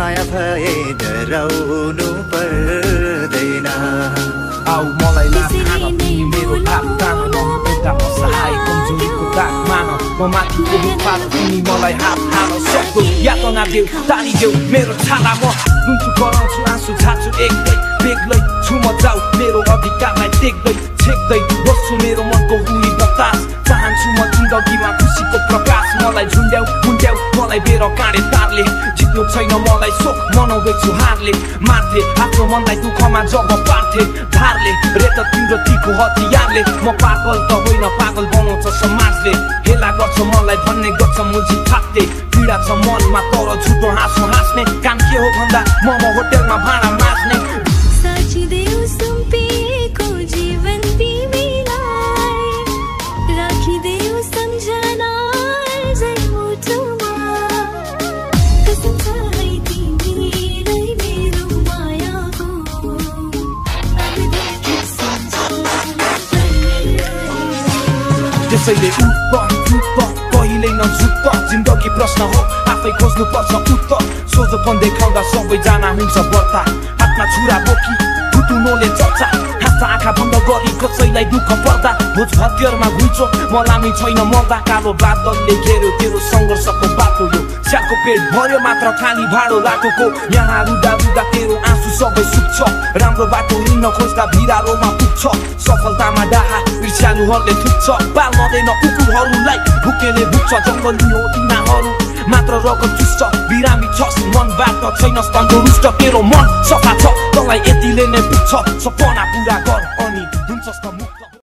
माया भए डराउनु पर्दैन आउ मलाई लान मेरो आत्मा एउटा असहाय कमजोरीको दाग मान म माथिको विपाद तिमी मलाई हात हालो सक्दो यातना देऊ तानी देऊ मेरो छाला म लुन्छु गराउँछु आँसु छाड्छु एक्लै बेग्लै छु म जाऊ मेरो अधिकारलाई देख्दै छेक्दै बस्छु मेरो मनको हुली बतास चाहन्छु म जिन्दगीमा खुसीको प्रकाश मलाई झुन्ड्याउ मुन्ड्याउ मलाई बेरो काँडे तारले जित्नु छैन मलाई सोख मनाउँदैछु हारले मार्थे आफ्नो मनलाई दुखमा जब पार्थे भारले रेत तिम्रो तीखो हतियारले म पागल त होइन पागल बनाउँछ समाजले हेला गर्छ मलाई भन्ने गर्छ मुजी थाक्थे पीडा छ मनमा तर झुटो हाँसो हाँस्ने काम के हो भन्दा म होटेलमा भाडा मास्ने त्यसैले उप कहिले नझुक्क जिन्दगी प्रश्न हो आफै खोज्नु पर्छ उत्तर सोझोपन देखाउँदा सबैजना हुन्छ बर्ता हातमा छुरा बोकी टुटुनोले चर्चा हात आँखा बन्द गरी कसैलाई दुःख पर्दा भोज हतियारमा घुइँचो म लामी छैन मर्दा कालो बादलले घेर्यो तेरो सङ्घर्षको बाटो यो स्याको पेट भर्यो मात्र खाली भाँडो रातोको यहाँ रुदा रुदा तेरो आँसु सबै सुक्छ राम्रो बाटो हिँड्न खोज्दा बिरालोमा पुग्छ सफलतामा डाहा बिर्स्यानुहरूले थुक्छ पाल्दैन कुकुरहरूलाई भुकेले भुक्छ जङ्गली हो तिनीहरू मात्र रगत चुस्छ बिरामी छस् मनबाट छैन तन्दुरुस्त तेरो मन सफा छ तँलाई यतिले नै पुग्छ सपना पुरा गर अनि हुन्छस् त